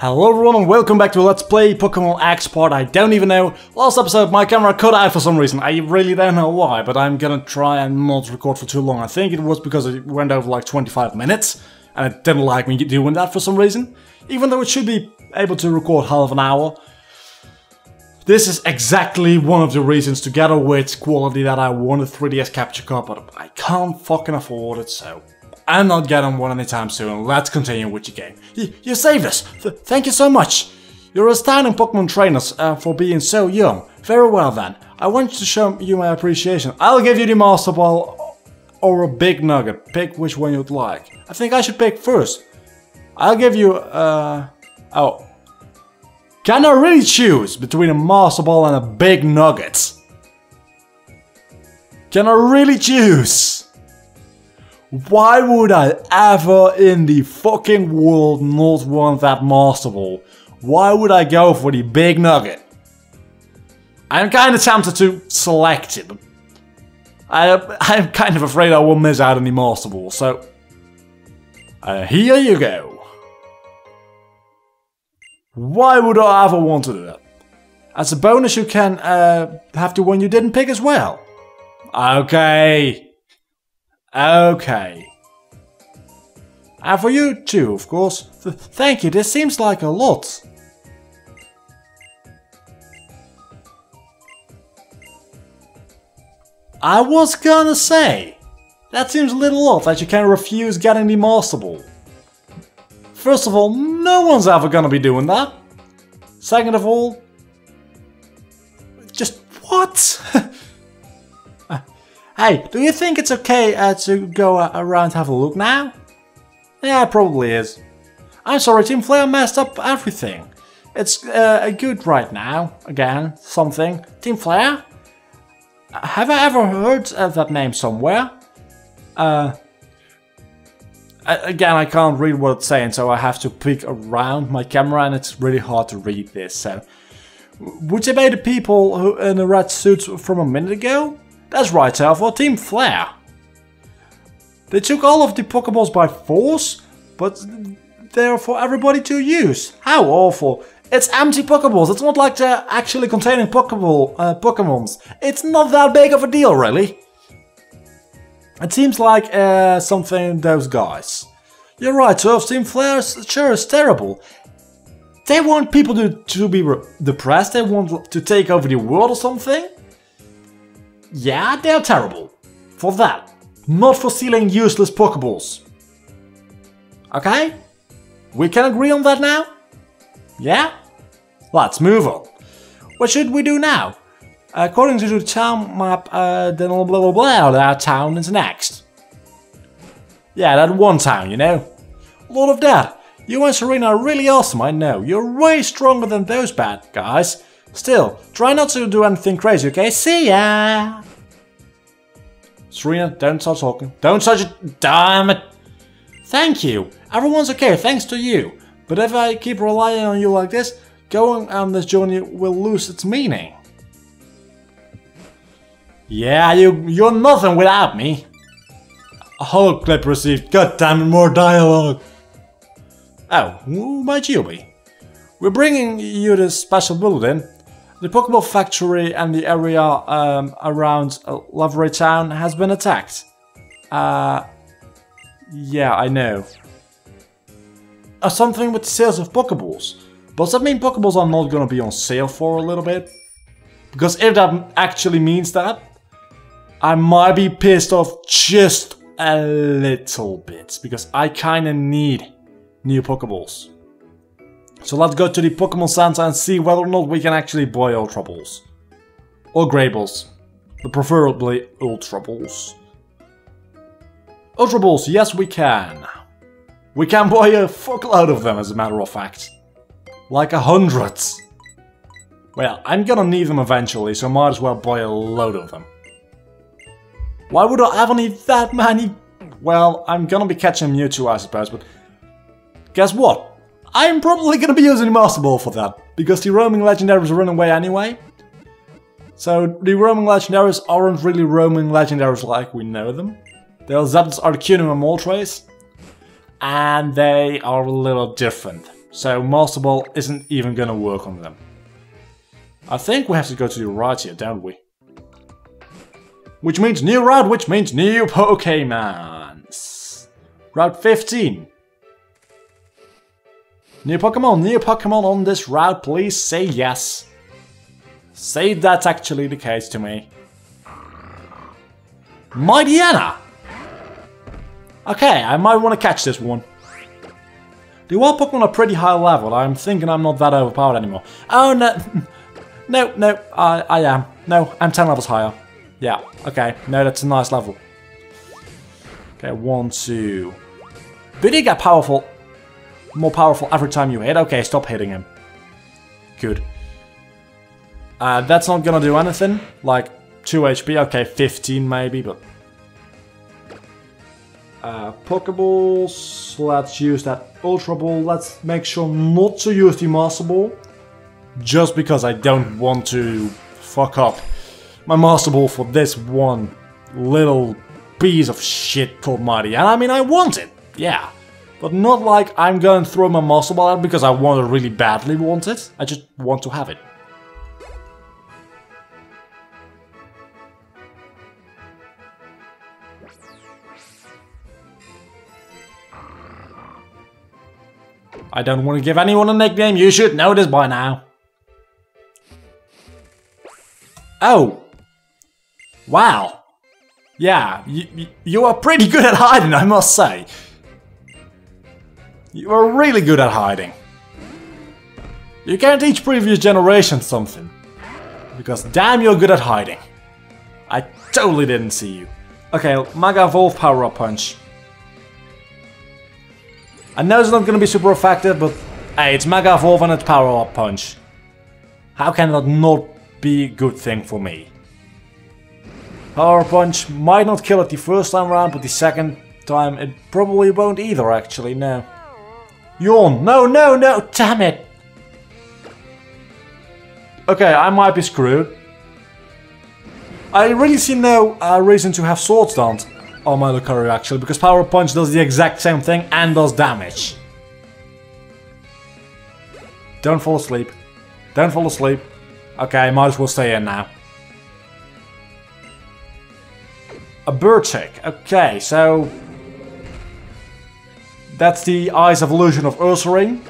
Hello everyone and welcome back to Let's Play Pokémon X part. I don't even know. Last episode my camera cut out for some reason. I really don't know why, but I'm gonna try and not record for too long. I think it was because it went over like 25 minutes and it didn't like me doing that for some reason. Even though it should be able to record half an hour. This is exactly one of the reasons, together with quality, that I want a 3DS capture card, but I can't fucking afford it, so I'm not getting one anytime soon. Let's continue with the game. You saved us! Thank you so much! You're astounding Pokemon trainers for being so young. Very well then. I want to show you my appreciation. I'll give you the Master Ball or a Big Nugget. Pick which one you'd like. I think I should pick first. I'll give you... oh. Can I really choose between a Master Ball and a Big Nugget? Can I really choose? Why would I ever in the fucking world not want that Master Ball? Why would I go for the Big Nugget? I'm kind of tempted to select it, but I'm kind of afraid I will miss out on the Master Ball, so... here you go. Why would I ever want to do that? As a bonus you can have the one you didn't pick as well. Okay. Okay. And for you too, of course. Thank you, this seems like a lot. I was gonna say, that seems a little odd that you can refuse getting the Master Ball. First of all, no one's ever gonna be doing that. Second of all... just what? Hey, do you think it's okay to go around and have a look now? Yeah, it probably is. I'm sorry, Team Flare messed up everything. It's good right now. Again, something. Team Flare? Have I ever heard that name somewhere? Again, I can't read what it's saying, so I have to peek around my camera and it's really hard to read this, so... Would you be the people who in the red suits from a minute ago? That's right, Alpha, Team Flare. They took all of the Pokeballs by force, but they're for everybody to use. How awful. It's empty Pokeballs, it's not like they're actually containing Pokemons. It's not that big of a deal, really. It seems like something those guys. You're right, Surf, Team Flare sure is terrible. They want people to be depressed, they want to take over the world or something. Yeah, they're terrible. For that. Not for stealing useless Pokeballs. Okay? We can agree on that now? Yeah? Let's move on. What should we do now? According to the town map, then blah blah blah, that town is next. Yeah, that one town, you know. Lord of Death, you and Serena are really awesome, I know. You're way stronger than those bad guys. Still, try not to do anything crazy, okay? See ya! Serena, don't start talking. Don't touch it! Damn it! Thank you! Everyone's okay, thanks to you. But if I keep relying on you like this, going on this journey will lose its meaning. Yeah, you're nothing without me. A whole clip received. God damn it, more dialogue! Oh, who might you be? We're bringing you this special building. The Pokeball factory and the area around Lavender Town has been attacked. Yeah, I know. Something with sales of Pokeballs. Does that mean Pokeballs are not gonna be on sale for a little bit? Because if that actually means that, I might be pissed off just a little bit. Because I kinda need new Pokeballs. So let's go to the Pokemon Center and see whether or not we can actually buy Ultra Balls. Or Grey Balls. But preferably Ultra Balls. Ultra Balls, yes we can. We can buy a fuckload of them as a matter of fact. Like 100. Well, I'm gonna need them eventually, so might as well buy a load of them. Why would I ever need that many? Well, I'm gonna be catching Mewtwo I suppose, but... guess what? I'm probably gonna be using the Master Ball for that, because the roaming legendaries run away anyway. So the roaming legendaries aren't really roaming legendaries like we know them. They're Zapdos, Arcanine and Moltres. And they are a little different. So Master Ball isn't even gonna work on them. I think we have to go to the right here, don't we? Which means new route, which means new Pokémons. Route 15. New Pokémon on this route, please say yes. Say that's actually the case to me. Mightyena! Okay, I might want to catch this one. The wild Pokémon are pretty high level, I'm thinking I'm not that overpowered anymore. Oh no, no, I am. No, I'm 10 levels higher. Yeah, okay, no, that's a nice level. Okay, 1, 2. Did he get powerful? More powerful every time you hit? Okay, stop hitting him. Good. That's not gonna do anything. Like, 2 HP, okay, 15 maybe, but... Pokeballs, let's use that Ultra Ball. Let's make sure not to use the Master Ball. Just because I don't want to fuck up my Master Ball for this one little piece of shit called Mighty. And I mean, I want it, yeah. But not like I'm going to throw my Master Ball out because I want it really badly, I just want to have it. I don't want to give anyone a nickname, you should know this by now. Oh. Wow. Yeah, you are pretty good at hiding, I must say. You are really good at hiding. You can't teach previous generations something. Because damn, you're good at hiding. I totally didn't see you. Okay, Mega Evolve Power Up Punch. I know it's not going to be super effective, but hey, it's Mega Evolve and it's Power Up Punch. How can that not be a good thing for me? Power Punch might not kill it the first time around, but the second time it probably won't either, actually, no. Yawn! No, no, no! Damn it! Okay, I might be screwed. I really see no reason to have Swords Dance on my Lucario, actually, because Power Punch does the exact same thing and does damage. Don't fall asleep. Don't fall asleep. Okay, might as well stay in now. A Bird Shake. Okay, so... that's the Ice Evolution of Ursaring.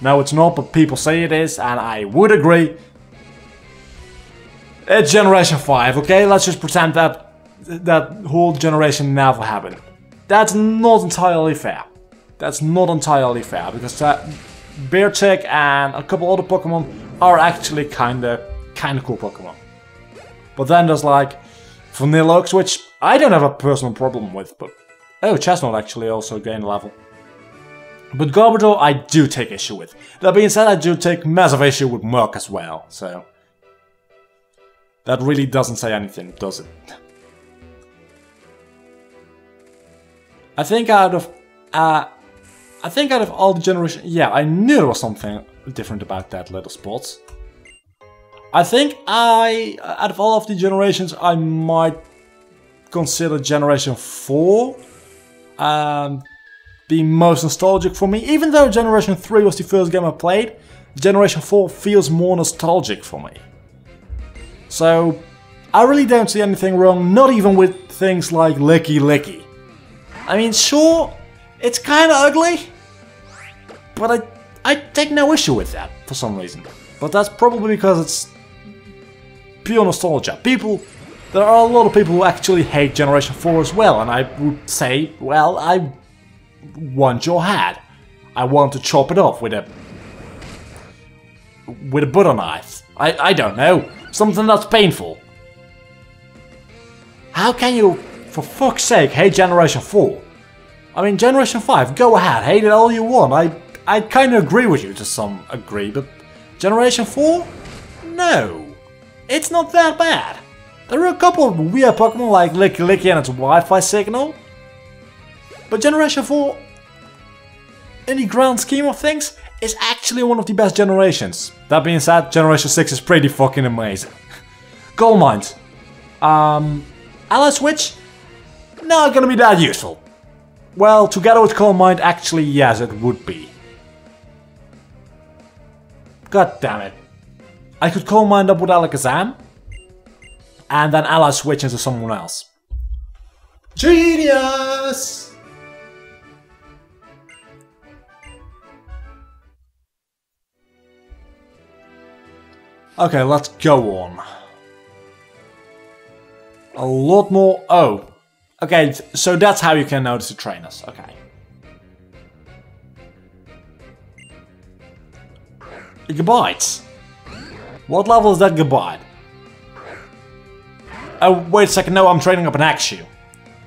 No, it's not, but people say it is, and I would agree. It's Generation 5, okay? Let's just pretend that that whole generation never happened. That's not entirely fair. That's not entirely fair, because Beartech and a couple other Pokemon are actually kinda cool Pokemon. But then there's like Vanilluxe, which I don't have a personal problem with, but... oh, Chestnut actually also gained level. But Garbodor, I do take issue with. That being said, I do take massive issue with Murk as well, so... that really doesn't say anything, does it? I think out of all the generations... yeah, I knew there was something different about that little spot. I think out of all of the generations, I might consider Generation 4... the most nostalgic for me. Even though Generation 3 was the first game I played, Generation 4 feels more nostalgic for me. So, I really don't see anything wrong, not even with things like Licky Licky. I mean, sure, it's kinda ugly, but I take no issue with that, for some reason. But that's probably because it's pure nostalgia. People... there are a lot of people who actually hate Generation 4 as well, and I would say, well, I want your head. I want to chop it off with a butter knife. I don't know. Something that's painful. How can you, for fuck's sake, hate Generation 4? I mean, Generation 5, go ahead, hate it all you want. I kind of agree with you to some degree, but Generation 4? No. It's not that bad. There are a couple of weird Pokemon like Licky Licky and its Wi-Fi signal. But Generation 4, in the grand scheme of things, is actually one of the best generations. That being said, Generation 6 is pretty fucking amazing. Gold Mines. Ally Switch? Not gonna be that useful. Well, together with Gold Mine, actually, yes, it would be. God damn it. I could co-mind up with Alakazam, and then Ala switch into someone else. Genius! Okay, let's go on. A lot more. Oh. Okay, so that's how you can notice the trainers. Okay. Gigabytes. What level is that Gigabyte? Oh, wait a second. No, I'm training up an Axew,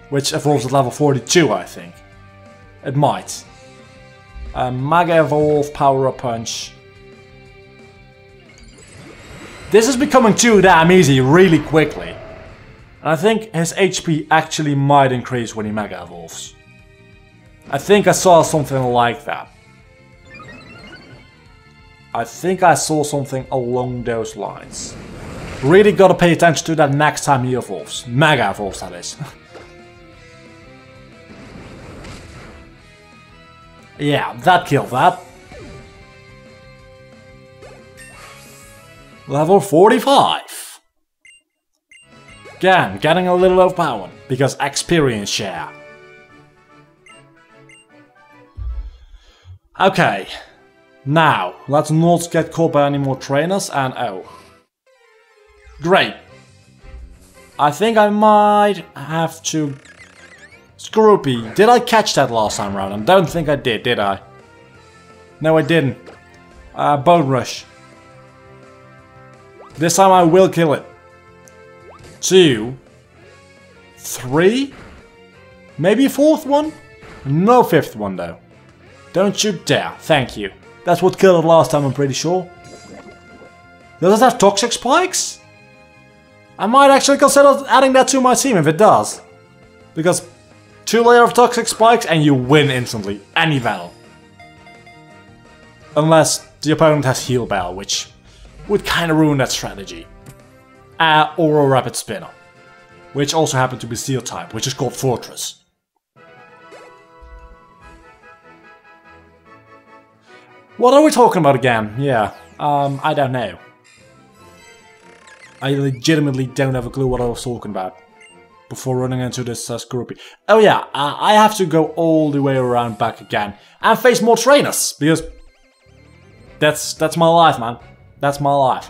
which evolves at level 42, I think. It might. Mega Evolve, Power Up Punch. This is becoming too damn easy really quickly. And I think his HP actually might increase when he Mega Evolves. I think I saw something like that. I think I saw something along those lines. Really gotta pay attention to that next time he evolves. Mega Evolves, that is. Yeah, that killed that. Level 45. Again, getting a little overpowered because experience share. Okay. Now, let's not get caught by any more trainers and oh. Great. I think I might have to... Scroopy, did I catch that last time round? I don't think I did I? No, I didn't. Bone Rush. This time I will kill it. 2, 3, maybe a fourth one? No fifth one though. Don't you dare, thank you. That's what killed it last time, I'm pretty sure. Does it have toxic spikes? I might actually consider adding that to my team if it does. Because 2 layers of toxic spikes and you win instantly, any battle. Unless the opponent has heal battle, which would kind of ruin that strategy. Or a rapid spinner, which also happened to be steel type, which is called Fortress. What are we talking about again? Yeah, I don't know. I legitimately don't have a clue what I was talking about before running into this Scroopy. Oh yeah, I have to go all the way around back again and face more trainers because that's my life, man. That's my life.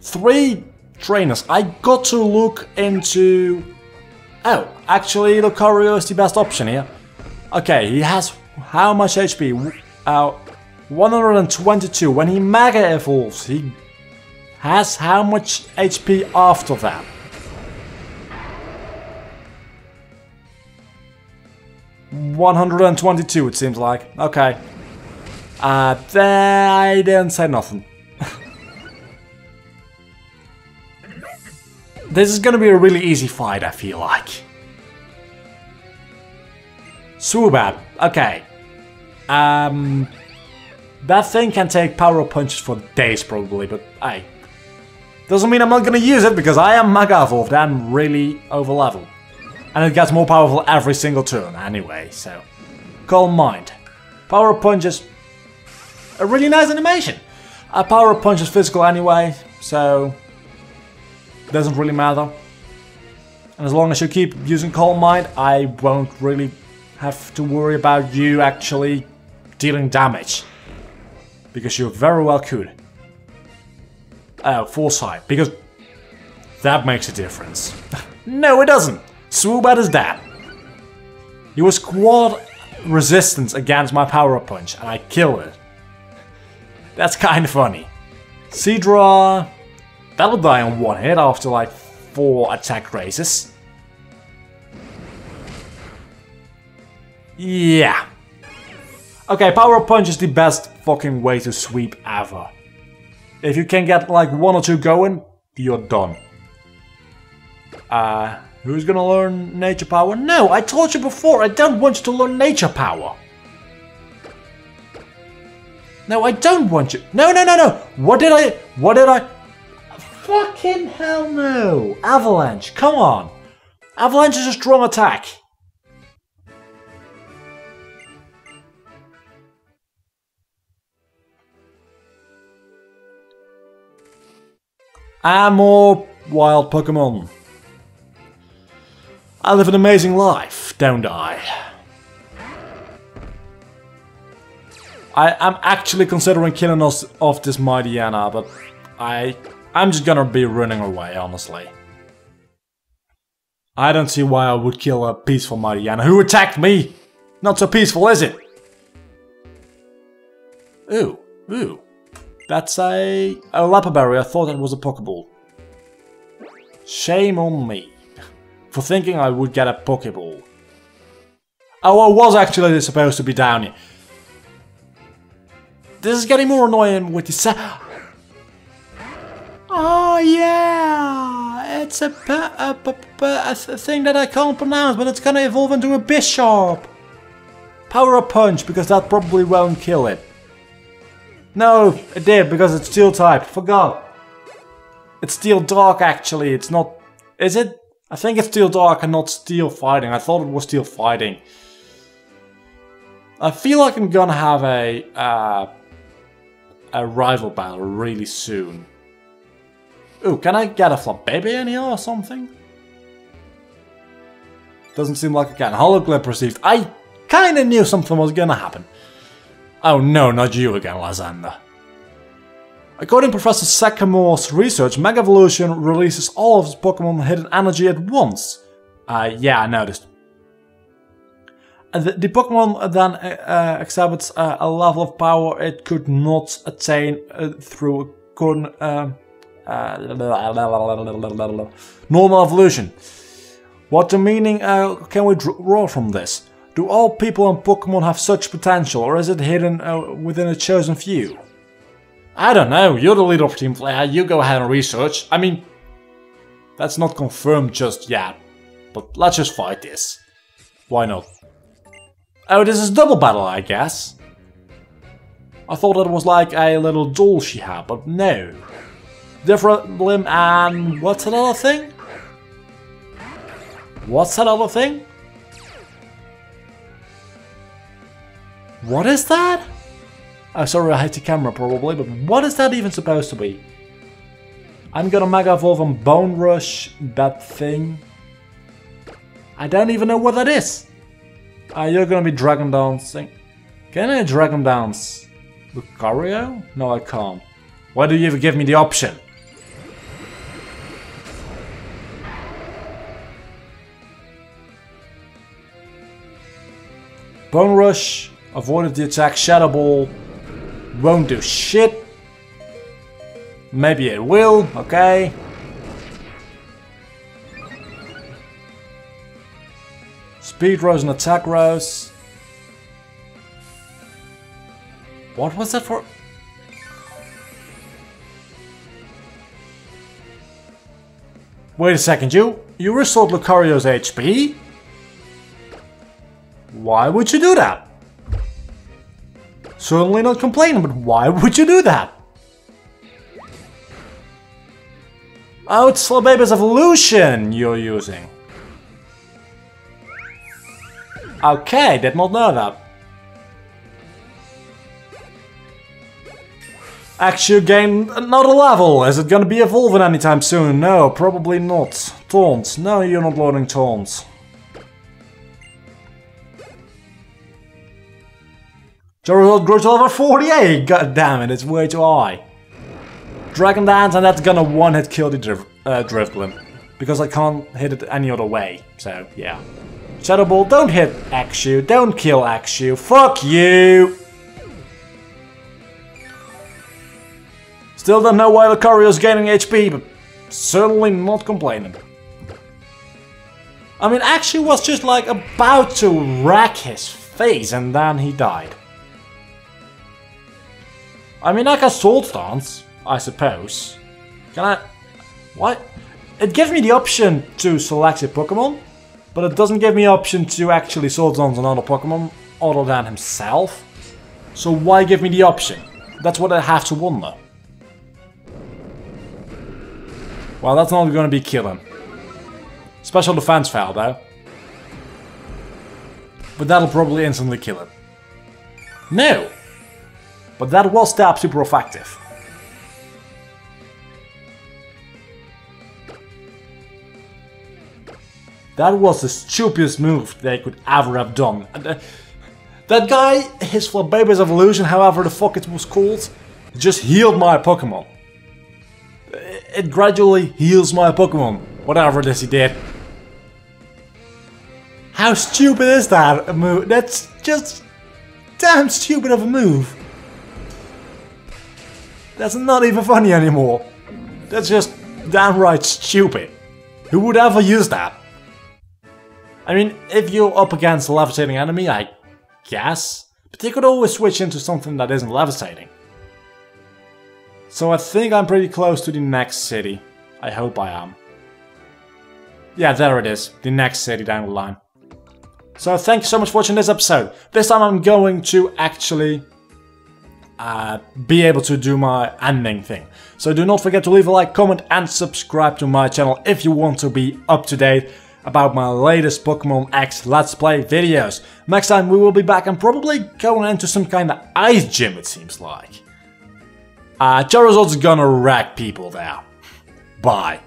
3 trainers. I got to look into... Oh, actually Lucario is the best option here. Okay, he has how much HP? 122. When he Mega Evolves, he has how much HP after that? $122 it seems like. Okay. I didn't say nothing. This is gonna be a really easy fight, I feel like. Swoobat, okay. That thing can take power punches for days probably, but hey. Doesn't mean I'm not gonna use it because I am Mega Evolved and really over level. And it gets more powerful every single turn anyway, so. Calm mind. Power punches. A really nice animation. A power punch is physical anyway, so. Doesn't really matter. And as long as you keep using Calm Mind, I won't really have to worry about you actually dealing damage. Because you very well could. Oh, Foresight. Because that makes a difference. No, it doesn't. Swoobat is dead. He was quad resistance against my Power Up Punch, and I killed it. That's kind of funny. Seadra. That'll die on 1 hit after like 4 attack raises. Yeah. Okay, Power Up Punch is the best fucking way to sweep ever. If you can get like 1 or 2 going, you're done. Who's gonna learn Nature Power? No, I told you before, I don't want you to learn Nature Power. No, I don't want you. No. What did I? Fucking hell no! Avalanche, come on! Avalanche is a strong attack! and more wild Pokemon. I live an amazing life, don't I? I am actually considering killing us off this Mightyena, but I'm just gonna be running away, honestly. I don't see why I would kill a peaceful Mightyena who attacked me! Not so peaceful, is it? Ooh, ooh. That's a Lapberry. I thought it was a Pokeball. Shame on me for thinking I would get a Pokeball. Oh, I was actually supposed to be down here. This is getting more annoying with the Oh yeah, it's a thing that I can't pronounce, but it's gonna evolve into a Bishop. Power a punch, because that probably won't kill it. No, it did, because it's steel type. Forgot. It's steel dark, actually. It's not... Is it? I think it's steel dark and not steel fighting. I thought it was steel fighting. I feel like I'm gonna have a rival battle really soon. Ooh, can I get a Flabébé in here or something? Doesn't seem like I can. Hologlip received. I kinda knew something was gonna happen. Oh no, not you again, Lysandre. According to Professor Sakamore's research, Mega Evolution releases all of its Pokemon hidden energy at once. Yeah, I noticed. The Pokemon then exhibits a level of power it could not attain through normal evolution. What the meaning can we draw from this? Do all people and Pokemon have such potential, or is it hidden within a chosen few? I don't know, you're the leader of Team Flare, you go ahead and research. I mean, that's not confirmed just yet, but let's just fight this. Why not? Oh, this is double battle, I guess. I thought it was like a little doll she had, but no. Driftblim and... what's that other thing? What's that other thing? What is that? Oh, sorry, I hit the camera probably, but what is that even supposed to be? I'm gonna Mega Evolve and Bone Rush that thing. I don't even know what that is. You're gonna be Dragon Dancing. Can I Dragon Dance? Lucario? No, I can't. Why do you even give me the option? Bone Rush. Avoided the attack, Shadow Ball won't do shit. Maybe it will, okay. Speed Rose and Attack Rose. What was that for? Wait a second, you restored Lucario's HP? Why would you do that? Certainly not complaining, but why would you do that? Oh, it's Slababa's evolution you're using. Okay, did not know that. Axew gained another level. Is it gonna be evolving anytime soon? No, probably not. Taunt. No, you're not loading Taunt. Charizard grows to level 48! God damn it, it's way too high. Dragon Dance, and that's gonna one-hit kill the Driftblim. Because I can't hit it any other way, so yeah. Shadow Ball, don't hit Axew, don't kill Axew, fuck you! Still don't know why Lucario's gaining HP, but certainly not complaining. I mean, Axew was just like about to wreck his face, and then he died. I mean, I can Salt Dance, I suppose. Can I... what? It gives me the option to select a Pokemon, but it doesn't give me the option to actually Salt Dance another Pokemon other than himself. So why give me the option? That's what I have to wonder. Well, that's not gonna be killing. Special defense foul, though. But that'll probably instantly kill it. No! But that was tap super effective. That was the stupidest move they could ever have done. That guy, his Flababe's evolution, however the fuck it was called, just healed my Pokemon. It gradually heals my Pokemon, whatever it is he did. How stupid is that a move? That's just damn stupid of a move. That's not even funny anymore. That's just downright stupid. Who would ever use that? I mean, if you're up against a levitating enemy, I guess. But they could always switch into something that isn't levitating. So I think I'm pretty close to the next city. I hope I am. Yeah, there it is. The next city down the line. So thank you so much for watching this episode. This time I'm going to actually be able to do my ending thing. So do not forget to leave a like, comment and subscribe to my channel if you want to be up to date about my latest Pokemon X Let's Play videos. Next time we will be back and probably going into some kind of ice gym, it seems like. Charizard's gonna wreck people there. Bye.